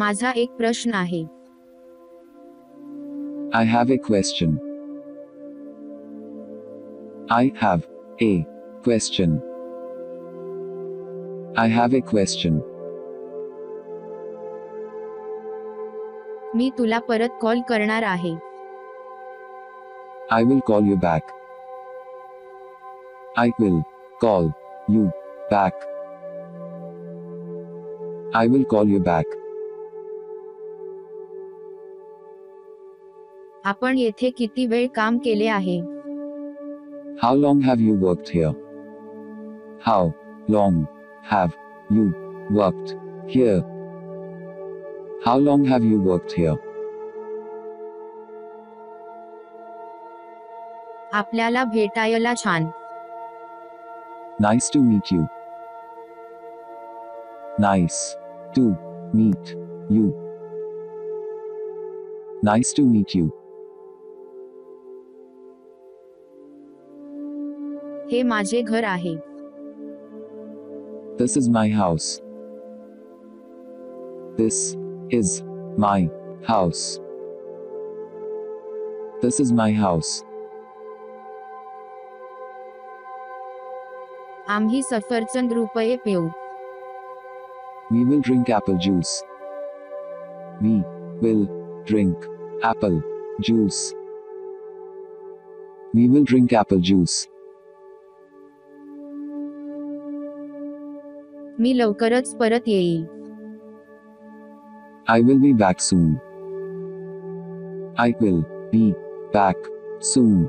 माझा एक प्रश्न आहे. I have a question. I have a question. I have a question. मी तुला परत कॉल करणार आहे. I will call you back. I will call you back. I will call you back. आपण येथे किती वेळ काम केले आहे? How long have you worked here? How long have you worked here? How long have you worked here? आपल्याला भेटायला छान. Nice to meet you. Nice to meet you. Nice to meet you. हे माझे घर आहे. This is my house. This is my house. This is my house. आम्ही सफरचंद रुपये पिऊ. We will drink apple juice. We will drink apple juice. We will drink apple juice. मी लवकरच परत येईल. I will be back soon. I will be back soon.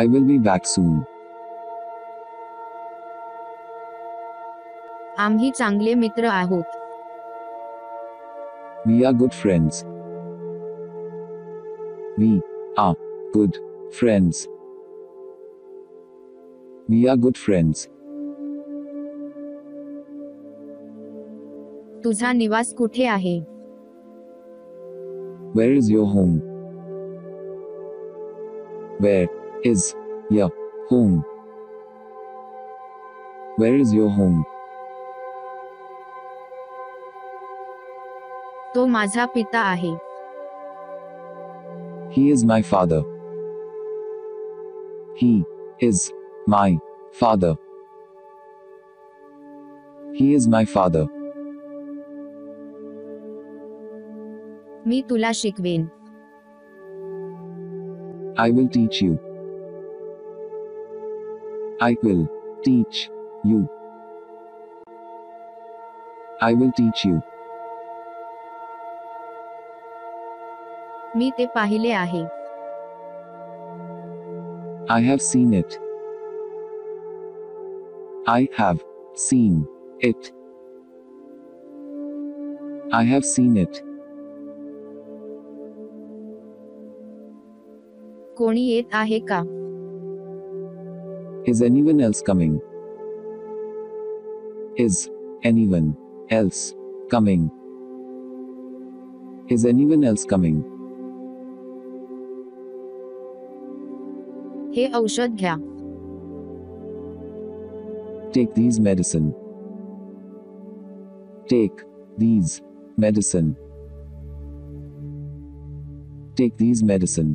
I will be back soon. आम्ही चांगले मित्र आहोत. We are good friends. We are good friends. We are good friends. तुझा निवास कुठे आहे? Where is your home? Where is your home? Where is your home? तो माझा पिता आहे. He is my father. He is my father. He is my father. मी तुला शिकवेन. I will teach you. I will teach you. I will teach you. मी ते पाहिले आहे. I have seen it. I have seen it. I have seen it. कोणी येत आहे का? Is anyone else coming? Is anyone else coming? Is anyone else coming? हे औषध घ्या. Take these medicine. Take these medicine. Take these medicine.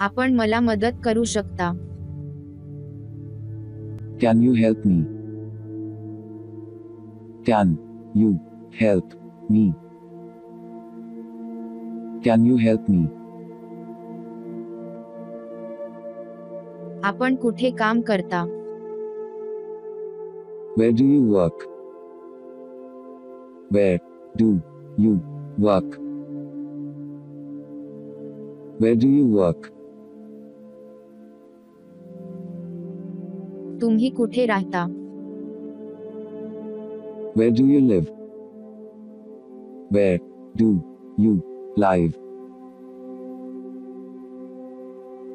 आपण मला मदत करू शकता? Can you help me? Can you help me? Can you help me? आपण कुठे काम करता? Where do you work? Where do you work? Where do you work? तुम्ही कुठे राहता? Where do you live? Where do you live?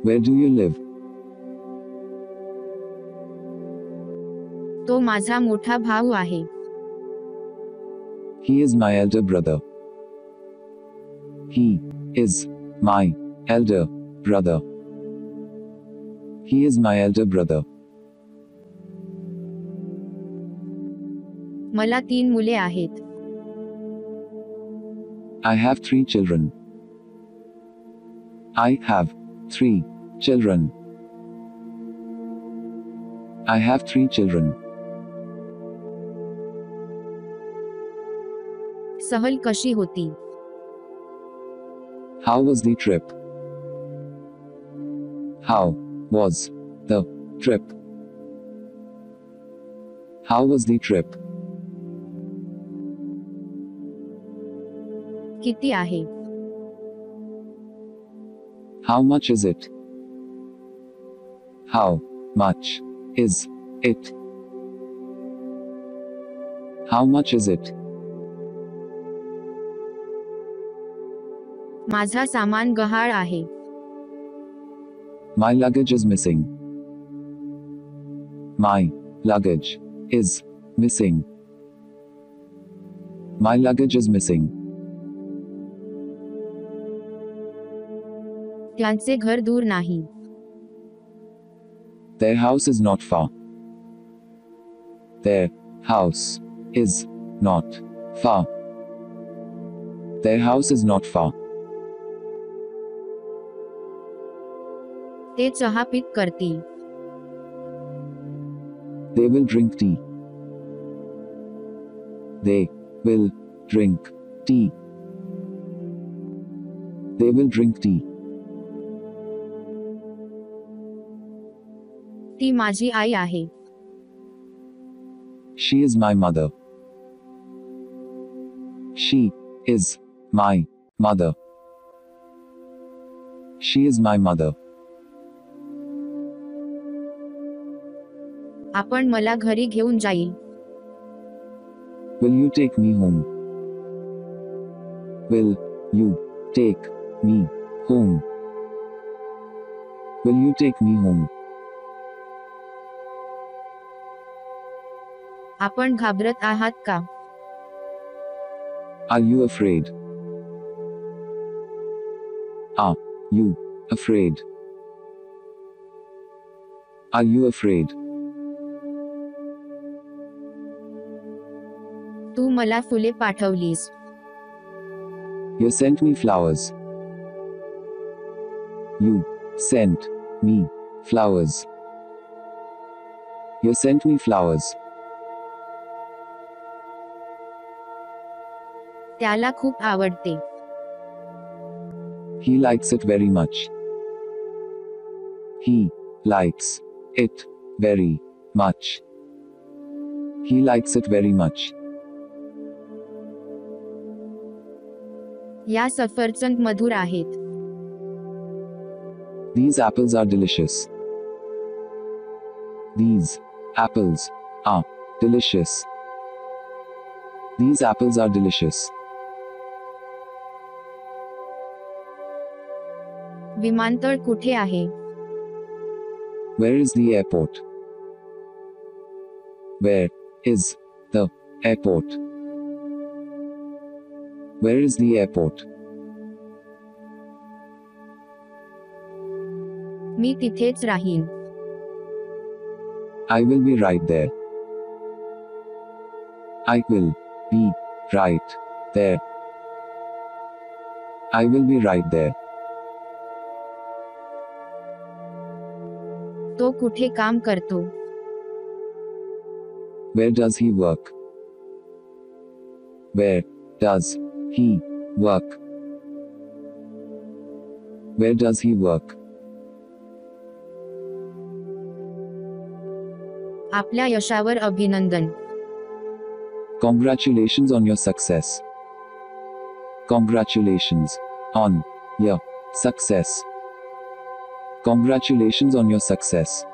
Where do you live? तो माझा मोठा भाऊ आहे. He is my elder brother. He is my elder brother. He is my elder brother. मला 3 मुले आहेत. I have 3 children. I have 3 children. I have 3 children. सहल कशी होती? How was the trip? How was the trip? How was the trip? किती आहे? How much is it? How much is it? How much is it? माझा सामान गहाळ आहे. My luggage is missing. My luggage is missing. My luggage is missing. त्यांचे घर दूर नाही. Their house is not far. Their house is not far. Their house is not far. ते चहा पीत करतील. They will drink tea. They will drink tea. They will drink tea. ती माझी आई आहे. She is my mother. She is my mother. She is my mother. आपण मला घरी घेऊन जाईल. Will you take me home? Will you take me home? Will you take me home? आपण घाबरत आहात का? Are you afraid? Are you afraid? Are you afraid? तू मला फुले पाठवलीस. You sent me flowers. You sent me flowers. You sent me flowers. त्याला खूप आवडते. He likes it very much. He likes it very much. He likes it very much. या सफरचंद मधुर आहेत. These apples are delicious. These apples are delicious. These apples are delicious. विमानतळ कुठे आहे? Where is the airport? Where is the airport? Where is the airport? मी तिथेच राहीन. I will be right there. I will be right there. I will be right there. तो कुठे काम करतो? Where does he work? Where does he work? Where does he work? आपल्या यशावर अभिनंदन. Congratulations on your success. Congratulations on your success. Congratulations on your success.